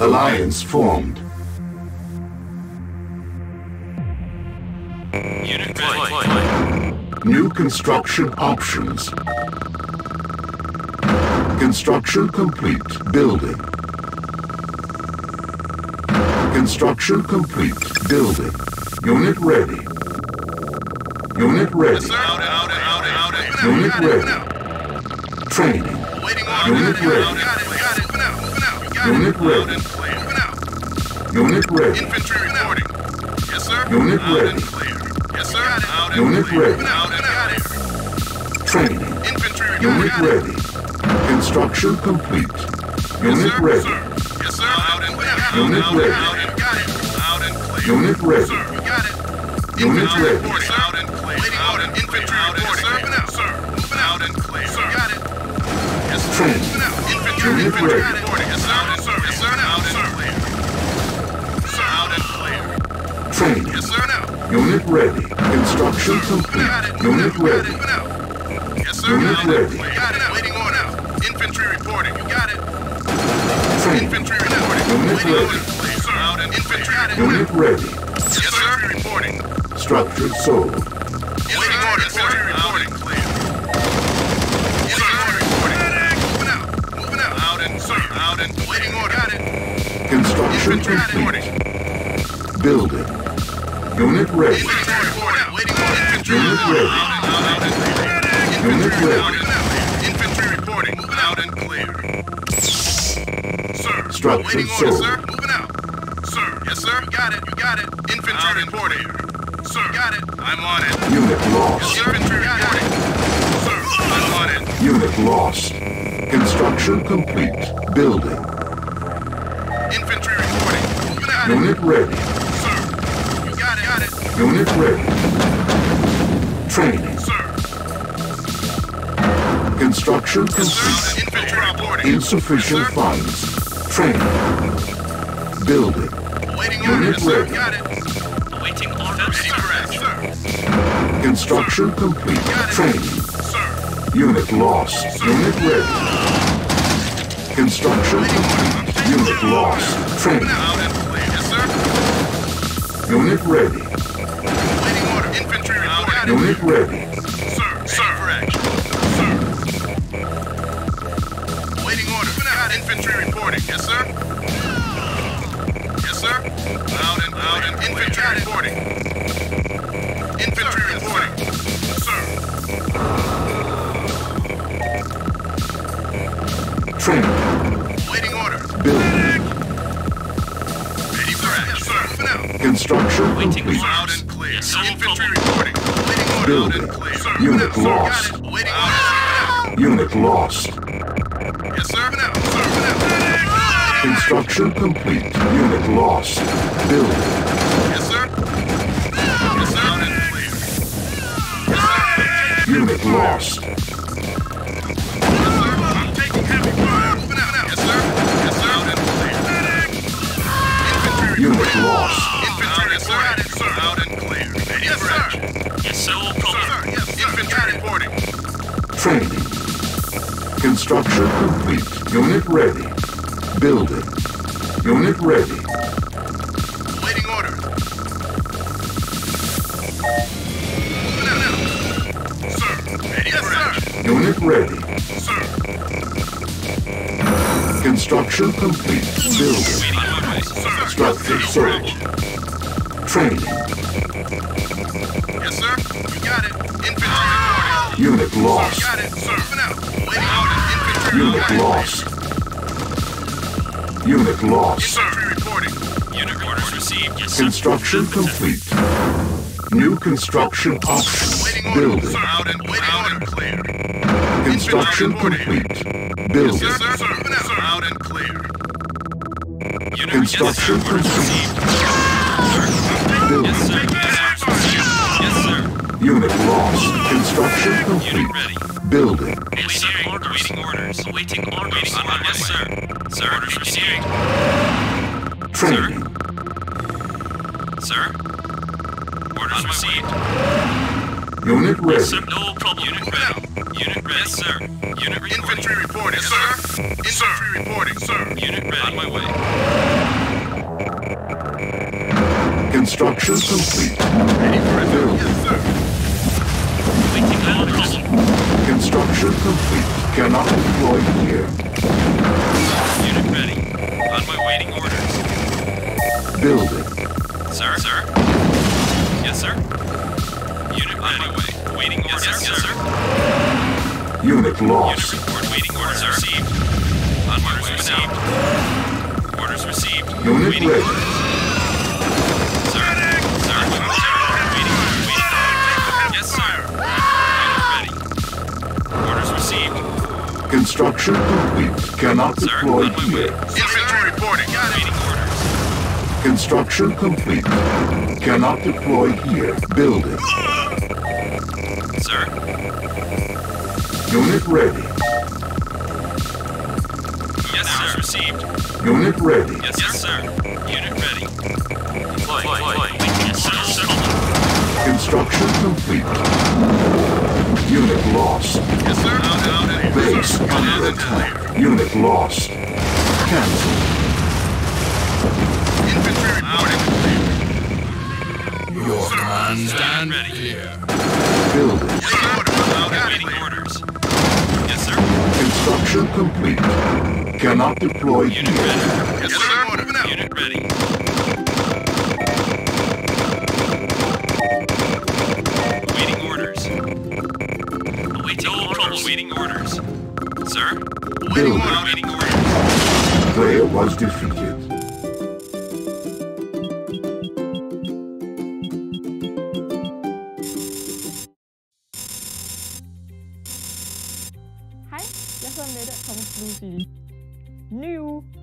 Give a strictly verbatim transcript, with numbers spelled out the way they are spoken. Alliance formed. Unit deployed. New construction options. Construction complete. Building. Construction complete. Building. Unit ready. Unit ready. Out, out, out, out, out. Unit ready. Training. Unit ready. Unit ready. Unit ready. Infantry reporting. Yes, sir. Unit ready. Yes, sir. Unit ready. Training. Infantry unit ready. Construction complete. Unit yes, ready. Yes, sir. Out and out. Unit out ready. Out and got it. Out and clear. Unit ready. Sir, we got it. Unit infantry ready. Reporting. Out and clear. Waiting out and infantry out reporting. Sir, moving out, sir. Moving out and clear. Sir, got it. Yes, sir. Moving out. Infantry, unit infantry ready. Reporting. Yes, sir. Yes, sir. Yes, sir. Out and clear. Sir, out and clear. Training. Yes, sir. Now. Unit ready. Construction complete. Unit ready. Yes, sir. Unit ready. Got it. Waiting order. Infantry reporting, you got it. Training. Infantry reporting. Unit ready. Sir, out and infantry ready. Unit ready. Yes, sir. Reporting. Structure sold. Yes, waiting sir. Order. Infantry reporting. Clear. Yes, sir. Reporting. Moving out. Moving out. Out and sir. Out and waiting order. Got it. Construction complete. Building. Unit ready. Infantry reporting. Waiting order. Infantry unit ready. Out and clear. Unit ready. Structure waiting order, sir. Moving out. Sir. Yes, sir. You got it. You got it. Infantry out reporting. Sir. Got it. I'm on it. Unit lost. Yes, infantry reporting. Sir. I'm on it. Unit lost. Construction complete. Building. Infantry reporting. Moving out. Unit ready. Sir. You got it. Got it. Unit ready. Training. Sir. Construction yes, complete. Sir. Infantry reporting. Insufficient yes, funds. Training. Building. Waiting unit order, ready. Got it. Awaiting orders, sir. Correct, sir. Construction sir. Complete. Training. Sir. Unit lost. Sir. Unit ready. Construction waiting complete. Order. Unit sir. Lost. Training. Yes, unit ready. Waiting order. Infantry reporting. Unit ready. Sir. Sir. Correct. Sir. Waiting order. Infantry reporting. Yes, sir. Yes, sir. Loud and loud and infantry reporting. Infantry sir, reporting. Yes, sir. Training. Waiting order. Building. Ready for action, sir. Construction waiting complete. Loud and clear. Yes, infantry reporting. Waiting order. Building. Loud and clear. Sir, unit sir, lost. Got it. Waiting ah! order. Unit lost. Yes, sir. Now. Construction complete. Unit lost. Building. Yes, sir. Yes, sir. Out and clear. Yes, sir. Unit lost. Yes, sir. I'm taking heavy fire. Moving out. Yes, sir. Yes, sir. Out and clear. Infantry unit reporting. Lost. Infantry reporting. Sir. Out and clear. Yes, sir. Yes, sir. Yes, sir. Infantry reporting. Training. Construction complete. Unit ready. Building. Unit ready. Waiting order. No, no. Sir. Ready yes, for action. Unit ready. Sir. Construction complete. Building. Sir. Structure surge. Training. Yes, sir. You got it. Infantry reporting. Unit lost. Got it, sir. Waiting order. Infantry unit reporting. Lost. Unit lost. Infantry reporting. Unit orders received. Yes, sir. Construction complete. New construction options. Waiting order. Building. Sir. Out and waiting out order. And clear. Construction complete. Building. Yes, sir. Sir. Sir. Out and clear. Unit construction yes, complete. Sir. Building. Yes, sir. Yes, sir. Unit lost. Construction complete. Unit ready. Building. Yes, sir. Waiting orders. Waiting orders. Waiting orders. Yes, sir. Sir, orders receiving. Training. Sir. Sir. Orders received. Unit ready. Yes, sir. No problem. Unit ready. Unit ready. Yes, sir. Unit reporting. Infantry reporting, yes, sir. Infantry reporting, sir. Unit ready. On my way. Construction complete. Ready for review. Yes, sir. Waiting loud. Construction complete. Cannot deploy here. Unit ready. On my waiting orders. Building. Sir, sir. Yes, sir. Unit on my way. Waiting orders. Yes, sir. Yes, sir. Unit lost. Unit report. Waiting orders received. On my way now. Orders received. Unit waiting ready. Orders. Construction complete. Cannot sir, deploy here. Infantry reporting. Waiting orders. Construction complete. Cannot deploy here. Building. Sir. Unit ready. Yes, sir. Received. Unit ready. Yes, yes sir. Unit ready. Deploy. Deploy. Yes, sir. Construction complete. Unit lost. Yes, sir. Out, out, out. Base under attack. Unit lost. Cancel. Infantry reporting. Your command stand clear. Building. Waiting orders. Yes, sir. Construction complete. Cannot deploy. Unit ready. Yes, sir. Unit ready. Building. Player was defeated. Hi, jag har med dig från Blue City. New.